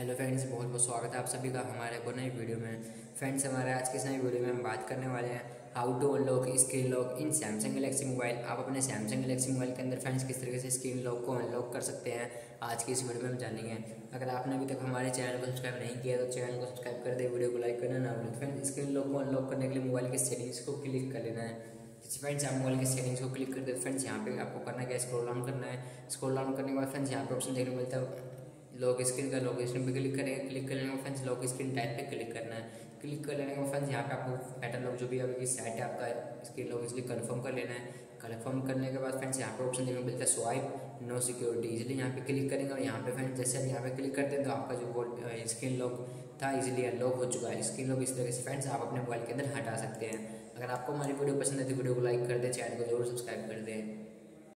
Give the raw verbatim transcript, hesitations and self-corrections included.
Hello friends, बहुत बहुत स्वागत है आप सभी का हमारे को नई वीडियो में। फ्रेंड्स, हमारे आज के इस नई वीडियो में हम बात करने वाले हैं how to unlock screen lock in Samsung Galaxy mobile. आप अपने सैमसंग गैलेक्सी मोबाइल के अंदर फ्रेंड्स किस तरीके से स्क्रीन लॉक को अनलॉक कर सकते हैं, आज की इस वीडियो में हम जानेंगे। अगर आपने अभी तक हमारे चैनल को सब्सक्राइब नहीं किया तो चैनल को सब्सक्राइब कर दे, वीडियो को लाइक करना ना भूलें। फ्रेंड्स, स्क्रीन लॉक को अनलॉक करने के लिए मोबाइल की सेटिंग्स को क्लिक कर लेना है। फ्रेंड्स, आप मोबाइल के सेटिंग्स को क्लिक कर दे। फ्रेंड्स, यहाँ पे आपको करना क्या, स्क्रॉल डाउन करना है। स्क्रॉल डाउन करने के बाद फ्रेंड्स यहाँ पे ऑप्शन देखने को मिलता है लॉक स्क्रीन का। लॉक स्क्रीन पे क्लिक करेंगे, क्लिक कर लेने का फ्रेंड्स लॉक स्क्रीन टाइप पे क्लिक करना है। क्लिक कर लेने का फ्रेंड्स यहाँ पे आपको पैटर्न लॉक जो भी आपकी साइट है आपका स्क्रीन लॉक इसलिए कन्फर्म कर लेना है। कन्फर्म करने के बाद फ्रेंड्स यहाँ पे ऑप्शन देखने को मिलता है स्वाइप नो सिक्योरिटी, इसलिए यहाँ पे क्लिक करेंगे। और यहाँ पे फ्रेंड्स जैसे आप यहाँ पे क्लिक करते हैं तो आपका जो स्क्रीन लॉक था इजिली अनलॉक हो चुका है। स्क्रीन लॉक इस तरह से फ्रेंड्स आप अपने मोबाइल के अंदर हटा सकते हैं। अगर आपको हमारी वीडियो पसंद है तो वीडियो को लाइक कर दें, चैनल को जरूर सब्सक्राइब कर दें।